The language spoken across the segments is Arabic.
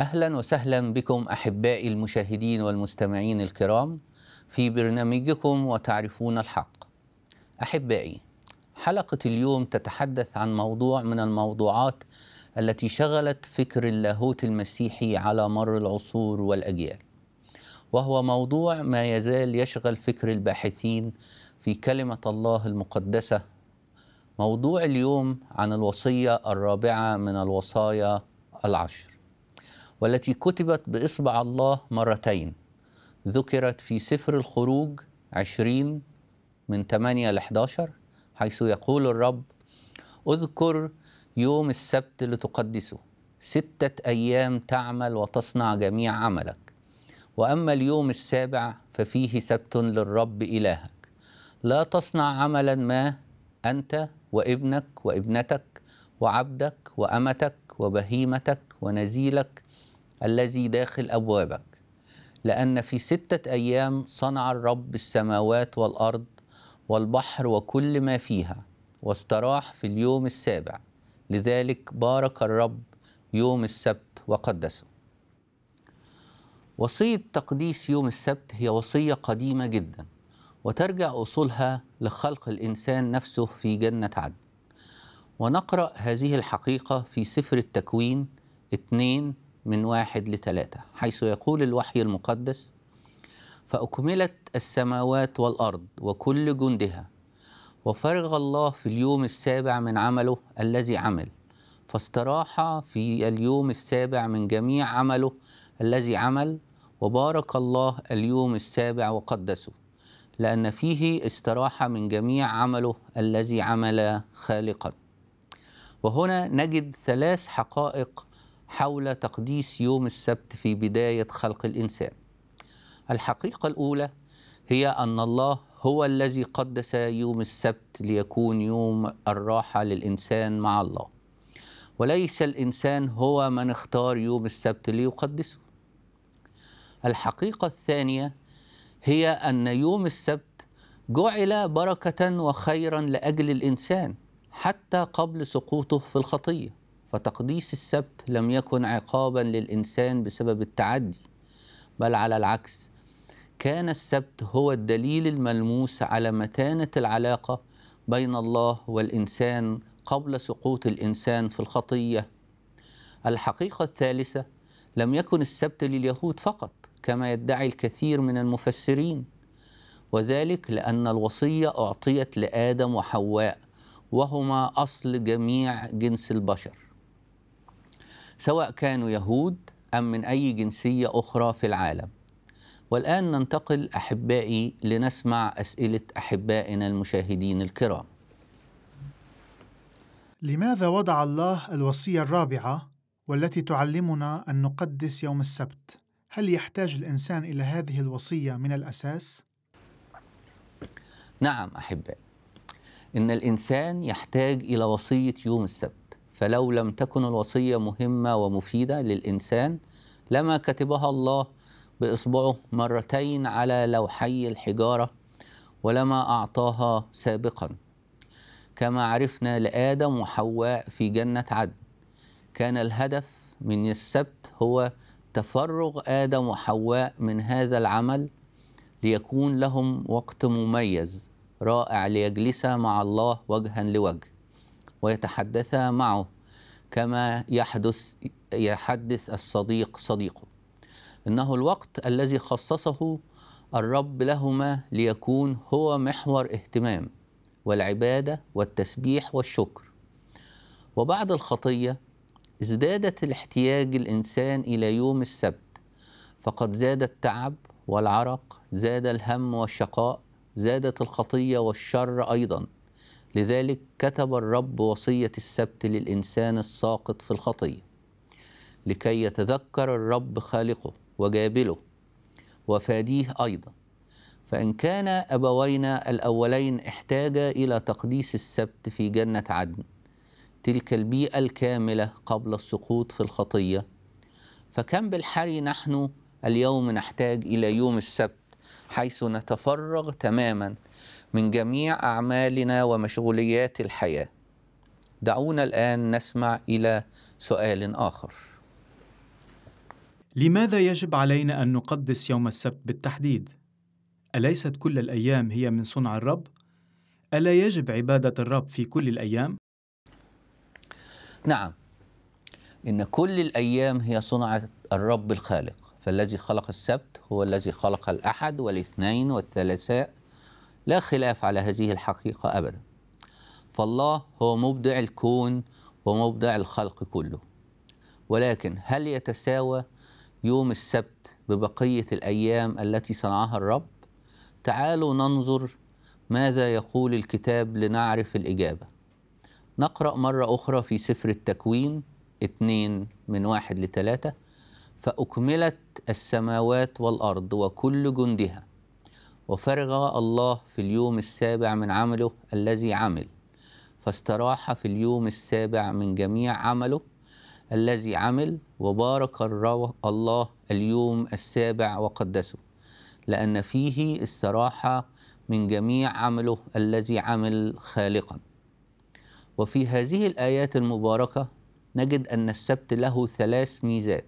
أهلا وسهلا بكم أحبائي المشاهدين والمستمعين الكرام في برنامجكم وتعرفون الحق. أحبائي، حلقة اليوم تتحدث عن موضوع من الموضوعات التي شغلت فكر اللاهوت المسيحي على مر العصور والأجيال، وهو موضوع ما يزال يشغل فكر الباحثين في كلمة الله المقدسة. موضوع اليوم عن الوصية الرابعة من الوصايا العشر، والتي كتبت بإصبع الله مرتين، ذكرت في سفر الخروج 20 من 8-11، حيث يقول الرب: اذكر يوم السبت لتقدسه، 6 أيام تعمل وتصنع جميع عملك، وأما اليوم السابع ففيه سبت للرب إلهك، لا تصنع عملا ما أنت وابنك وابنتك وعبدك وأمتك وبهيمتك ونزيلك الذي داخل أبوابك، لأن في 6 أيام صنع الرب السماوات والأرض والبحر وكل ما فيها، واستراح في اليوم السابع، لذلك بارك الرب يوم السبت وقدسه. وصية تقديس يوم السبت هي وصية قديمة جدا، وترجع أصولها لخلق الإنسان نفسه في جنة عدن. ونقرأ هذه الحقيقة في سفر التكوين 2:1-3، حيث يقول الوحي المقدس: فأكملت السماوات والأرض وكل جندها، وفرغ الله في اليوم السابع من عمله الذي عمل، فاستراح في اليوم السابع من جميع عمله الذي عمل، وبارك الله اليوم السابع وقدسه، لأن فيه استراح من جميع عمله الذي عمل خالقا. وهنا نجد 3 حقائق حول تقديس يوم السبت في بداية خلق الإنسان. الحقيقة الأولى هي أن الله هو الذي قدس يوم السبت ليكون يوم الراحة للإنسان مع الله، وليس الإنسان هو من اختار يوم السبت ليقدسه. الحقيقة الثانية هي أن يوم السبت جعل بركة وخيرا لأجل الإنسان حتى قبل سقوطه في الخطية، فتقديس السبت لم يكن عقابا للإنسان بسبب التعدي، بل على العكس، كان السبت هو الدليل الملموس على متانة العلاقة بين الله والإنسان قبل سقوط الإنسان في الخطية. الحقيقة الثالثة، لم يكن السبت لليهود فقط كما يدعي الكثير من المفسرين، وذلك لأن الوصية أعطيت لآدم وحواء، وهما أصل جميع جنس البشر سواء كانوا يهود أم من أي جنسية أخرى في العالم. والآن ننتقل أحبائي لنسمع أسئلة أحبائنا المشاهدين الكرام. لماذا وضع الله الوصية الرابعة والتي تعلمنا أن نقدس يوم السبت؟ هل يحتاج الإنسان إلى هذه الوصية من الأساس؟ نعم أحبائي، إن الإنسان يحتاج إلى وصية يوم السبت، فلو لم تكن الوصية مهمة ومفيدة للإنسان لما كتبها الله بإصبعه مرتين على لوحي الحجارة، ولما أعطاها سابقا، كما عرفنا لآدم وحواء في جنة عدن. كان الهدف من السبت هو تفرغ آدم وحواء من هذا العمل ليكون لهم وقت مميز رائع ليجلسا مع الله وجها لوجه ويتحدثا معه، كما يحدث الصديق صديقه. إنه الوقت الذي خصصه الرب لهما ليكون هو محور اهتمام والعبادة والتسبيح والشكر. وبعد الخطية ازدادت الاحتياج الإنسان إلى يوم السبت، فقد زاد التعب والعرق، زاد الهم والشقاء، زادت الخطية والشر أيضا، لذلك كتب الرب وصية السبت للإنسان الساقط في الخطية، لكي يتذكر الرب خالقه وجابله وفاديه أيضا. فإن كان أبوينا الأولين احتاجا إلى تقديس السبت في جنة عدن، تلك البيئة الكاملة قبل السقوط في الخطية، فكم بالحري نحن اليوم نحتاج إلى يوم السبت، حيث نتفرغ تماما من جميع أعمالنا ومشغوليات الحياة. دعونا الآن نسمع إلى سؤال آخر. لماذا يجب علينا أن نقدس يوم السبت بالتحديد؟ أليست كل الأيام هي من صنع الرب؟ ألا يجب عبادة الرب في كل الأيام؟ نعم، إن كل الأيام هي صنع الرب الخالق، فالذي خلق السبت هو الذي خلق الأحد والاثنين والثلاثاء، لا خلاف على هذه الحقيقة أبدا. فالله هو مبدع الكون ومبدع الخلق كله، ولكن هل يتساوى يوم السبت ببقية الأيام التي صنعها الرب؟ تعالوا ننظر ماذا يقول الكتاب لنعرف الإجابة. نقرأ مرة أخرى في سفر التكوين 2:1-3: فأكملت السماوات والأرض وكل جندها، وفرغ الله في اليوم السابع من عمله الذي عمل، فاستراح في اليوم السابع من جميع عمله الذي عمل، وبارك الله اليوم السابع وقدسه، لأن فيه استراح من جميع عمله الذي عمل خالقا. وفي هذه الآيات المباركة نجد أن السبت له 3 ميزات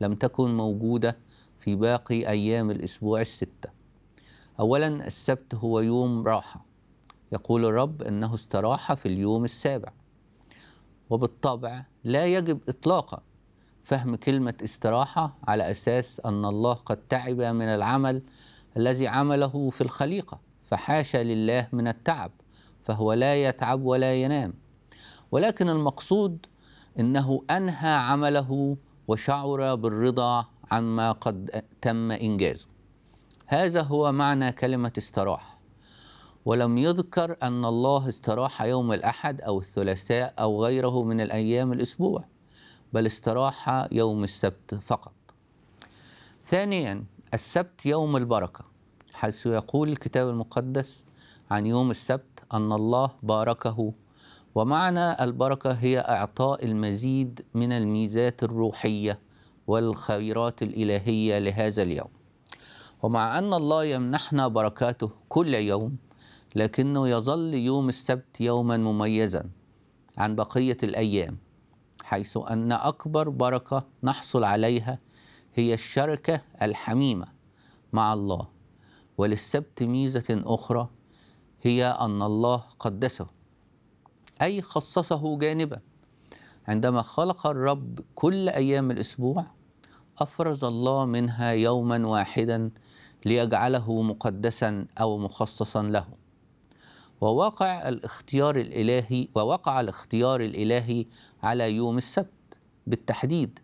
لم تكن موجودة في باقي أيام الأسبوع 6. أولا، السبت هو يوم راحة، يقول الرب أنه استراح في اليوم السابع، وبالطبع لا يجب إطلاقا فهم كلمة استراحة على أساس أن الله قد تعب من العمل الذي عمله في الخليقة، فحاشا لله من التعب، فهو لا يتعب ولا ينام، ولكن المقصود أنه أنهى عمله وشعر بالرضا عما قد تم إنجازه. هذا هو معنى كلمة استراح. ولم يذكر أن الله استراح يوم الأحد أو الثلاثاء أو غيره من الأيام الأسبوع، بل استراح يوم السبت فقط. ثانيا، السبت يوم البركة، حيث يقول الكتاب المقدس عن يوم السبت أن الله باركه، ومعنى البركة هي إعطاء المزيد من الميزات الروحية والخيرات الإلهية لهذا اليوم. ومع أن الله يمنحنا بركاته كل يوم، لكنه يظل يوم السبت يوما مميزا عن بقية الأيام، حيث أن أكبر بركة نحصل عليها هي الشركة الحميمة مع الله. وللسبت ميزة أخرى، هي أن الله قدسه، أي خصصه جانبا. عندما خلق الرب كل أيام الأسبوع، أفرز الله منها يوما واحدا ليجعله مقدسا أو مخصصا له. ووقع الاختيار الإلهي على يوم السبت بالتحديد،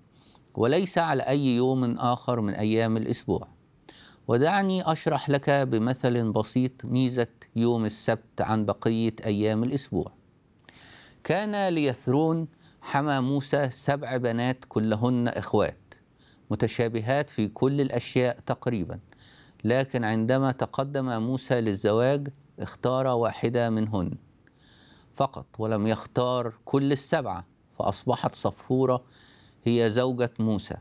وليس على أي يوم آخر من أيام الأسبوع. ودعني أشرح لك بمثل بسيط ميزة يوم السبت عن بقية أيام الأسبوع. كان ليثرون حما موسى 7 بنات، كلهن إخوات متشابهات في كل الأشياء تقريبا، لكن عندما تقدم موسى للزواج اختار واحدة منهن فقط ولم يختار كل ال7، فأصبحت صفورة هي زوجة موسى.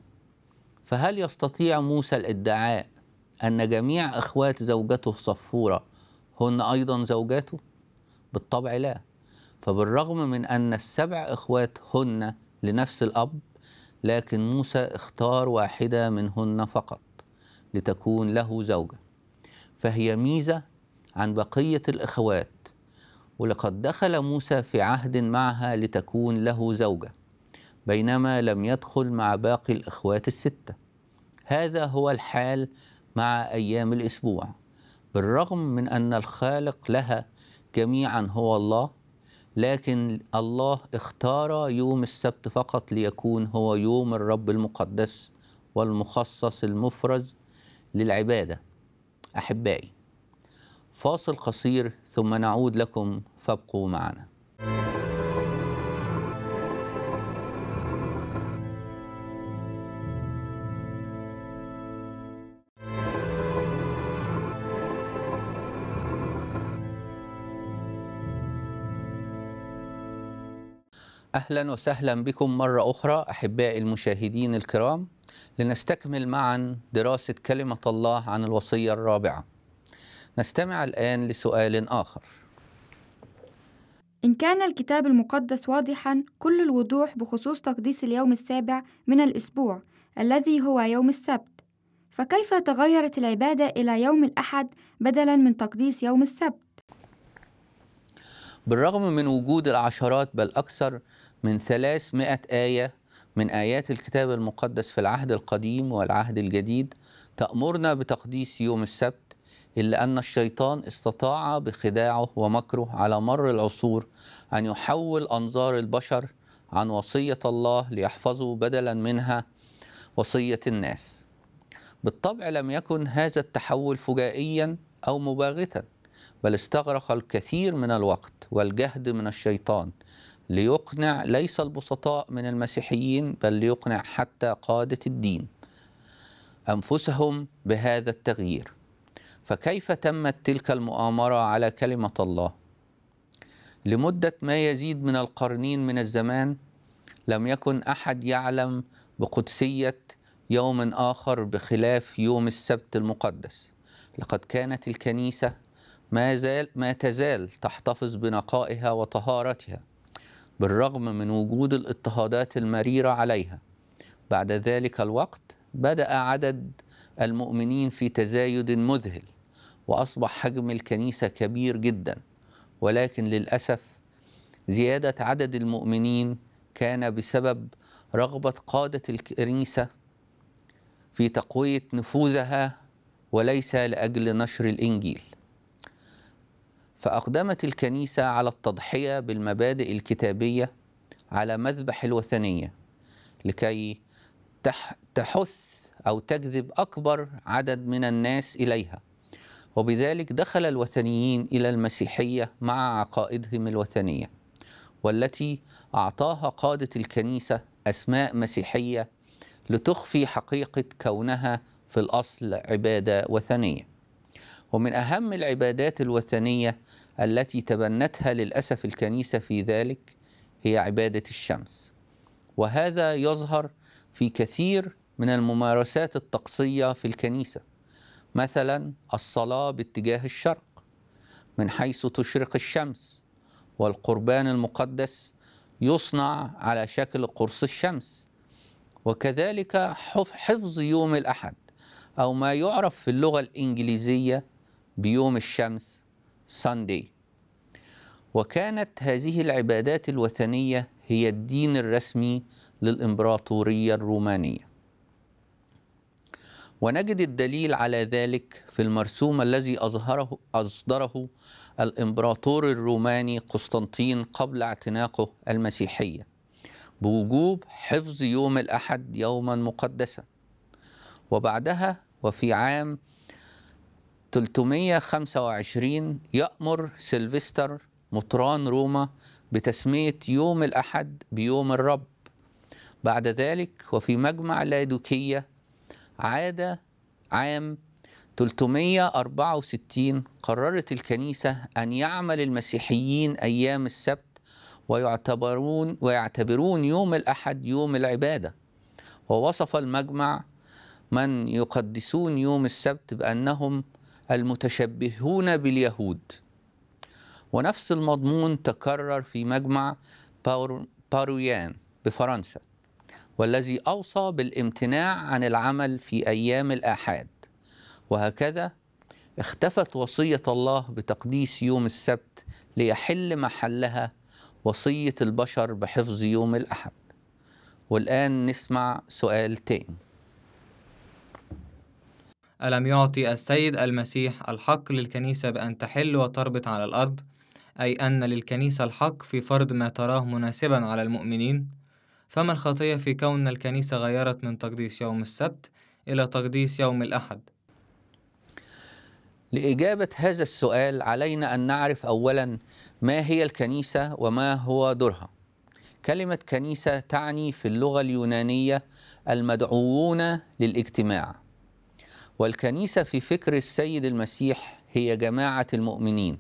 فهل يستطيع موسى الادعاء أن جميع إخوات زوجته صفورة هن أيضا زوجاته؟ بالطبع لا. فبالرغم من أن ال7 إخوات هن لنفس الأب، لكن موسى اختار واحدة منهن فقط لتكون له زوجة، فهي ميزة عن بقية الإخوات، ولقد دخل موسى في عهد معها لتكون له زوجة، بينما لم يدخل مع باقي الإخوات ال6. هذا هو الحال مع أيام الأسبوع، بالرغم من أن الخالق لها جميعا هو الله، لكن الله اختار يوم السبت فقط ليكون هو يوم الرب المقدس والمخصص المفرز للعبادة. أحبائي، فاصل قصير ثم نعود لكم، فابقوا معنا. أهلا وسهلا بكم مرة أخرى أحبائي المشاهدين الكرام، لنستكمل معا دراسة كلمة الله عن الوصية الرابعة. نستمع الآن لسؤال آخر. إن كان الكتاب المقدس واضحا كل الوضوح بخصوص تقديس اليوم السابع من الأسبوع، الذي هو يوم السبت، فكيف تغيرت العبادة إلى يوم الأحد بدلاً من تقديس يوم السبت؟ بالرغم من وجود العشرات بل أكثر من 300 آية من آيات الكتاب المقدس في العهد القديم والعهد الجديد تأمرنا بتقديس يوم السبت، إلا أن الشيطان استطاع بخداعه ومكره على مر العصور أن يحول أنظار البشر عن وصية الله ليحفظوا بدلا منها وصية الناس. بالطبع لم يكن هذا التحول فجائيا أو مباغتا، بل استغرق الكثير من الوقت والجهد من الشيطان ليقنع ليس البسطاء من المسيحيين، بل ليقنع حتى قادة الدين أنفسهم بهذا التغيير. فكيف تمت تلك المؤامرة على كلمة الله؟ لمدة ما يزيد من القرنين من الزمان لم يكن أحد يعلم بقدسية يوم آخر بخلاف يوم السبت المقدس. لقد كانت الكنيسة ما تزال تحتفظ بنقائها وطهارتها بالرغم من وجود الاضطهادات المريرة عليها. بعد ذلك الوقت بدأ عدد المؤمنين في تزايد مذهل، وأصبح حجم الكنيسة كبير جدا، ولكن للأسف زيادة عدد المؤمنين كان بسبب رغبة قادة الكنيسة في تقوية نفوذها وليس لأجل نشر الإنجيل. فأقدمت الكنيسة على التضحية بالمبادئ الكتابية على مذبح الوثنية لكي تحث أو تجذب أكبر عدد من الناس إليها، وبذلك دخل الوثنيين إلى المسيحية مع عقائدهم الوثنية والتي أعطاها قادة الكنيسة أسماء مسيحية لتخفي حقيقة كونها في الأصل عبادة وثنية. ومن أهم العبادات الوثنية التي تبنتها للأسف الكنيسة في ذلك هي عبادة الشمس، وهذا يظهر في كثير من الممارسات الطقسية في الكنيسة، مثلا الصلاة باتجاه الشرق من حيث تشرق الشمس، والقربان المقدس يصنع على شكل قرص الشمس، وكذلك حفظ يوم الأحد أو ما يعرف في اللغة الإنجليزية بيوم الشمس ساندي. وكانت هذه العبادات الوثنية هي الدين الرسمي للإمبراطورية الرومانية، ونجد الدليل على ذلك في المرسوم الذي أصدره الإمبراطور الروماني قسطنطين قبل اعتناقه المسيحية بوجوب حفظ يوم الأحد يوما مقدسا. وبعدها وفي عام 325 يأمر سيلفستر مطران روما بتسمية يوم الأحد بيوم الرب. بعد ذلك وفي مجمع لادوكية عاد عام 364 قررت الكنيسة أن يعمل المسيحيين أيام السبت ويعتبرون يوم الأحد يوم العبادة. ووصف المجمع من يقدسون يوم السبت بأنهم المتشبهون باليهود، ونفس المضمون تكرر في مجمع بارويان بفرنسا والذي أوصى بالامتناع عن العمل في أيام الآحاد. وهكذا اختفت وصية الله بتقديس يوم السبت ليحل محلها وصية البشر بحفظ يوم الأحد. والآن نسمع سؤال تاني: ألم يعطي السيد المسيح الحق للكنيسة بأن تحل وتربط على الأرض؟ أي أن للكنيسة الحق في فرض ما تراه مناسبا على المؤمنين. فما الخطية في كون الكنيسة غيرت من تقديس يوم السبت إلى تقديس يوم الأحد؟ لإجابة هذا السؤال علينا أن نعرف أولا ما هي الكنيسة وما هو دورها. كلمة كنيسة تعني في اللغة اليونانية المدعوون للاجتماع، والكنيسة في فكر السيد المسيح هي جماعة المؤمنين.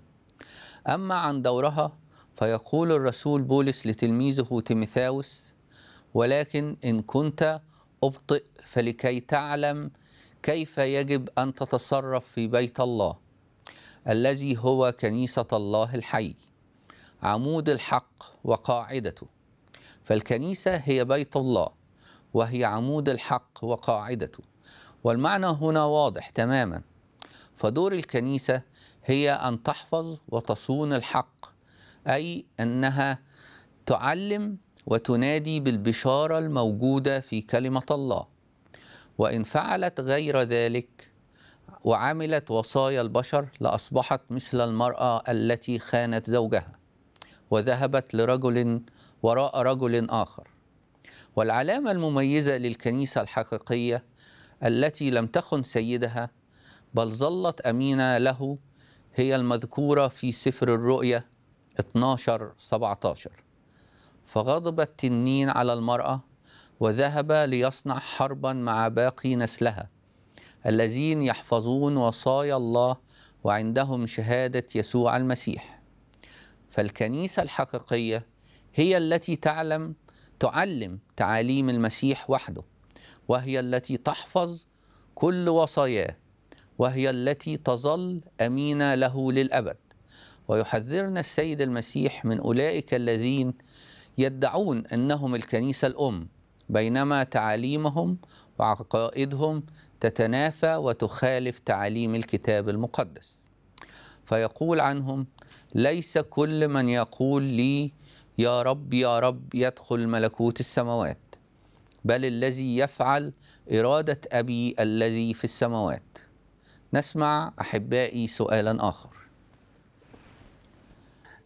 أما عن دورها فيقول الرسول بولس لتلميذه تيموثاوس: ولكن إن كنت أبطئ فلكي تعلم كيف يجب أن تتصرف في بيت الله الذي هو كنيسة الله الحي عمود الحق وقاعدته. فالكنيسة هي بيت الله، وهي عمود الحق وقاعدته، والمعنى هنا واضح تماما. فدور الكنيسة هي أن تحفظ وتصون الحق، أي أنها تعلم وتنادي بالبشارة الموجودة في كلمة الله، وإن فعلت غير ذلك وعملت وصايا البشر لأصبحت مثل المرأة التي خانت زوجها وذهبت لرجل وراء رجل آخر. والعلامة المميزة للكنيسة الحقيقية التي لم تخن سيدها بل ظلت أمينة له هي المذكورة في سفر الرؤيا 12-17: فغضب التنين على المرأة وذهب ليصنع حربا مع باقي نسلها الذين يحفظون وصايا الله وعندهم شهادة يسوع المسيح. فالكنيسة الحقيقية هي التي تعلم تعاليم المسيح وحده، وهي التي تحفظ كل وصاياه، وهي التي تظل أمينة له للأبد. ويحذرنا السيد المسيح من أولئك الذين يدعون أنهم الكنيسة الأم بينما تعاليمهم وعقائدهم تتنافى وتخالف تعاليم الكتاب المقدس، فيقول عنهم: ليس كل من يقول لي يا رب يا رب يدخل ملكوت السماوات، بل الذي يفعل إرادة أبي الذي في السماوات. نسمع أحبائي سؤالا آخر.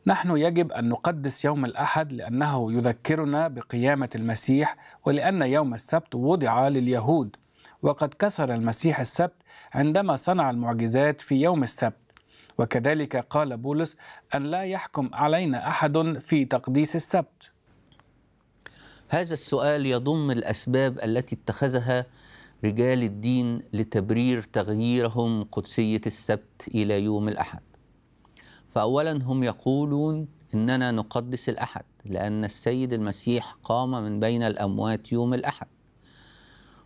نحن يجب أن نقدس يوم الأحد لأنه يذكرنا بقيامة المسيح، ولأن يوم السبت وضع لليهود، وقد كسر المسيح السبت عندما صنع المعجزات في يوم السبت. وكذلك قال بولس أن لا يحكم علينا أحد في تقديس السبت. هذا السؤال يضم الأسباب التي اتخذها رجال الدين لتبرير تغييرهم قدسية السبت إلى يوم الأحد. فأولا هم يقولون إننا نقدس الأحد لأن السيد المسيح قام من بين الأموات يوم الأحد،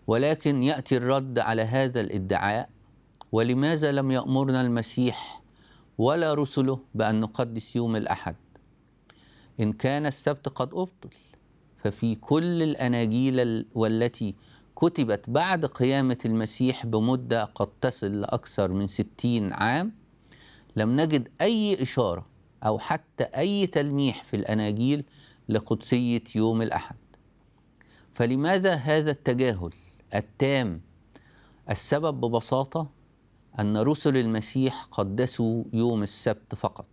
ولكن يأتي الرد على هذا الادعاء: ولماذا لم يأمرنا المسيح ولا رسله بأن نقدس يوم الأحد إن كان السبت قد أبطل؟ ففي كل الأناجيل والتي كتبت بعد قيامة المسيح بمدة قد تصل لأكثر من 60 عام لم نجد أي إشارة أو حتى أي تلميح في الأناجيل لقدسية يوم الأحد. فلماذا هذا التجاهل التام؟ السبب ببساطة أن رسل المسيح قدسوا يوم السبت فقط،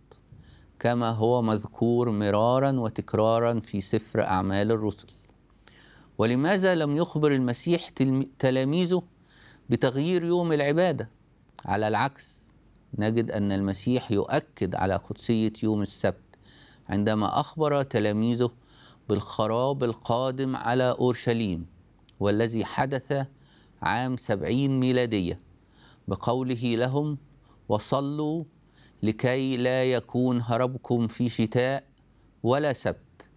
كما هو مذكور مرارا وتكرارا في سفر أعمال الرسل. ولماذا لم يخبر المسيح تلاميذه بتغيير يوم العبادة؟ على العكس، نجد أن المسيح يؤكد على قدسية يوم السبت عندما أخبر تلاميذه بالخراب القادم على أورشليم والذي حدث عام 70 ميلادية بقوله لهم: وصلوا لكي لا يكون هربكم في شتاء ولا سبت.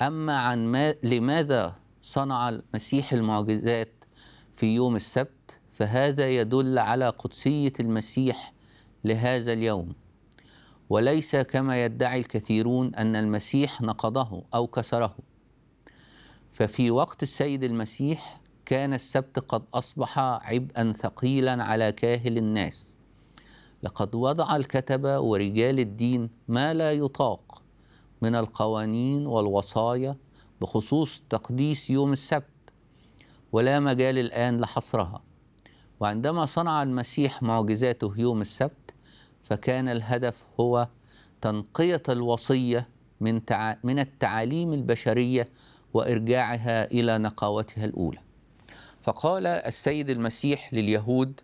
أما عن لماذا صنع المسيح المعجزات في يوم السبت، فهذا يدل على قدسية المسيح لهذا اليوم، وليس كما يدعي الكثيرون أن المسيح نقضه أو كسره. ففي وقت السيد المسيح كان السبت قد أصبح عبئا ثقيلا على كاهل الناس، لقد وضع الكتبة ورجال الدين ما لا يطاق من القوانين والوصايا بخصوص تقديس يوم السبت، ولا مجال الآن لحصرها. وعندما صنع المسيح معجزاته يوم السبت فكان الهدف هو تنقية الوصية من التعاليم البشرية وإرجاعها إلى نقاوتها الأولى. فقال السيد المسيح لليهود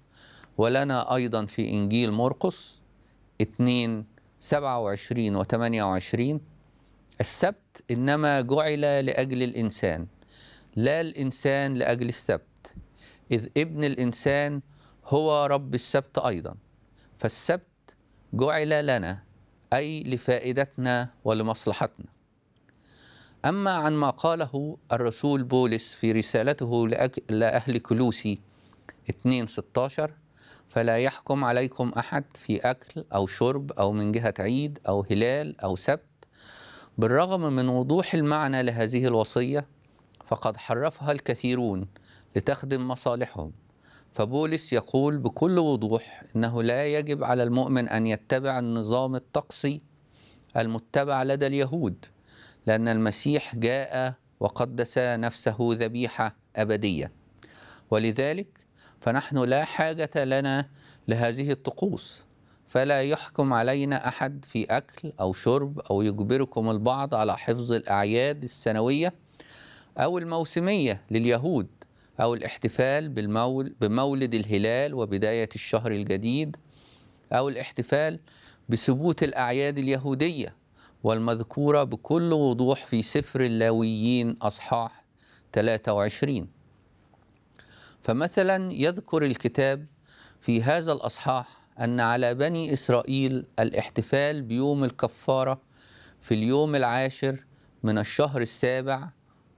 ولنا أيضا في إنجيل مرقس 2:27-28: السبت إنما جعل لأجل الإنسان لا الإنسان لأجل السبت، إذ ابن الإنسان هو رب السبت أيضا. فالسبت جعل لنا، أي لفائدتنا ولمصلحتنا. أما عن ما قاله الرسول بولس في رسالته لأهل كلوسي 2:16: فلا يحكم عليكم أحد في أكل أو شرب أو من جهة عيد أو هلال أو سبت. بالرغم من وضوح المعنى لهذه الوصية، فقد حرفها الكثيرون لتخدم مصالحهم. فبولس يقول بكل وضوح إنه لا يجب على المؤمن أن يتبع النظام الطقسي المتبع لدى اليهود، لأن المسيح جاء وقدس نفسه ذبيحة أبدية، ولذلك فنحن لا حاجة لنا لهذه الطقوس، فلا يحكم علينا أحد في أكل أو شرب أو يجبركم البعض على حفظ الأعياد السنوية أو الموسمية لليهود أو الاحتفال بمولد الهلال وبداية الشهر الجديد أو الاحتفال بثبوت الأعياد اليهودية والمذكورة بكل وضوح في سفر اللاويين أصحاح 23. فمثلا يذكر الكتاب في هذا الأصحاح أن على بني إسرائيل الاحتفال بيوم الكفارة في اليوم العاشر من الشهر السابع،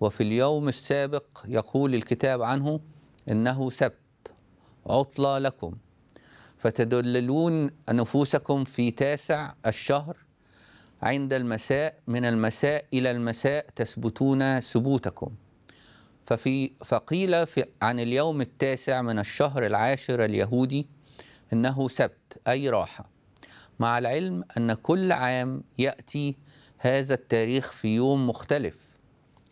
وفي اليوم السابق يقول الكتاب عنه إنه سبت عطلة لكم، فتدللون نفوسكم في تاسع الشهر عند المساء، من المساء إلى المساء تثبتون ثبوتكم. فقيل عن اليوم التاسع من الشهر العاشر اليهودي إنه سبت، أي راحة، مع العلم أن كل عام يأتي هذا التاريخ في يوم مختلف،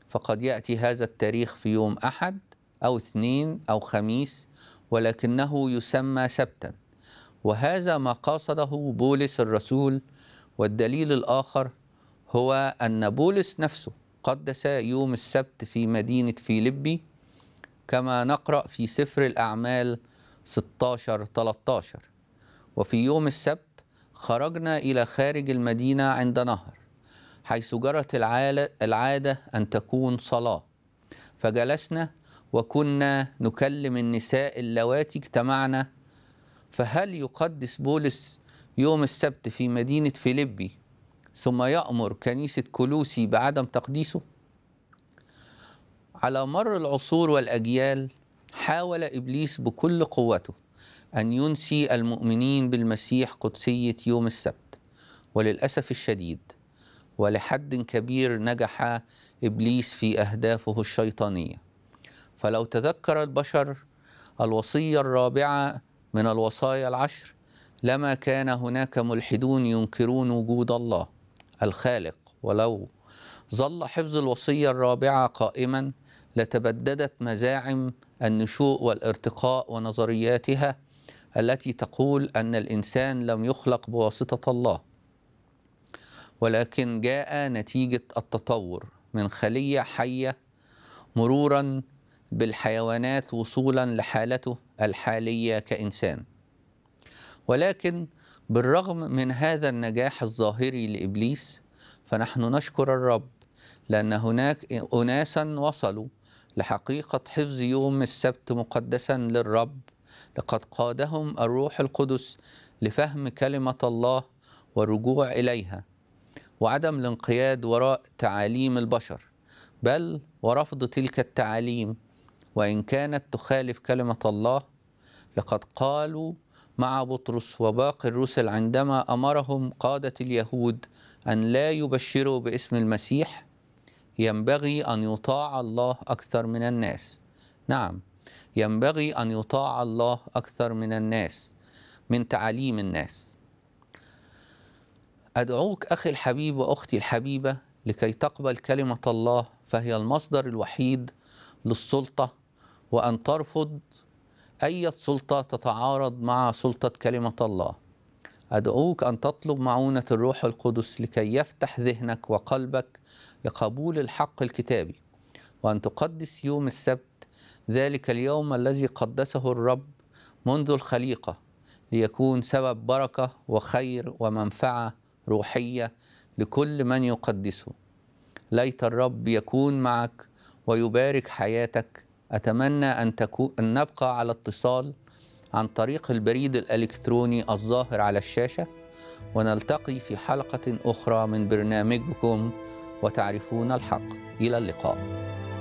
فقد يأتي هذا التاريخ في يوم أحد أو اثنين أو خميس، ولكنه يسمى سبتا. وهذا ما قاصده بولس الرسول. والدليل الآخر هو أن بولس نفسه قدس يوم السبت في مدينة فيلبي، كما نقرأ في سفر الأعمال 16:13، وفي يوم السبت خرجنا إلى خارج المدينة عند نهر، حيث جرت العادة أن تكون صلاة، فجلسنا وكنا نكلم النساء اللواتي اجتمعنا. فهل يقدس بولس يوم السبت في مدينة فيلبي ثم يأمر كنيسة كولوسي بعدم تقديسه؟ على مر العصور والأجيال حاول إبليس بكل قوته أن ينسي المؤمنين بالمسيح قدسية يوم السبت، وللأسف الشديد ولحد كبير نجح إبليس في أهدافه الشيطانية. فلو تذكر البشر الوصية الرابعة من الوصايا العشر لما كان هناك ملحدون ينكرون وجود الله الخالق، ولو ظل حفظ الوصية الرابعة قائما لتبددت مزاعم النشوء والارتقاء ونظرياتها التي تقول أن الإنسان لم يخلق بواسطة الله، ولكن جاء نتيجة التطور من خلية حية مرورا بالحيوانات وصولا لحالته الحالية كإنسان. ولكن بالرغم من هذا النجاح الظاهري لإبليس، فنحن نشكر الرب لأن هناك أناسا وصلوا لحقيقة حفظ يوم السبت مقدسا للرب، لقد قادهم الروح القدس لفهم كلمة الله والرجوع إليها، وعدم الانقياد وراء تعاليم البشر، بل ورفض تلك التعاليم وإن كانت تخالف كلمة الله. لقد قالوا مع بطرس وباقي الرسل عندما أمرهم قادة اليهود أن لا يبشروا باسم المسيح: ينبغي أن يطاع الله أكثر من الناس. نعم، ينبغي أن يطاع الله أكثر من الناس، من تعاليم الناس. أدعوك أخي الحبيب وأختي الحبيبة لكي تقبل كلمة الله، فهي المصدر الوحيد للسلطة، وأن ترفض أي سلطة تتعارض مع سلطة كلمة الله. أدعوك أن تطلب معونة الروح القدس لكي يفتح ذهنك وقلبك لقبول الحق الكتابي، وأن تقدس يوم السبت، ذلك اليوم الذي قدسه الرب منذ الخليقة، ليكون سبب بركة وخير ومنفعة روحية لكل من يقدسه. ليت الرب يكون معك ويبارك حياتك. أتمنى أن نبقى على اتصال عن طريق البريد الإلكتروني الظاهر على الشاشة، ونلتقي في حلقة أخرى من برنامجكم وتعرفون الحق. إلى اللقاء.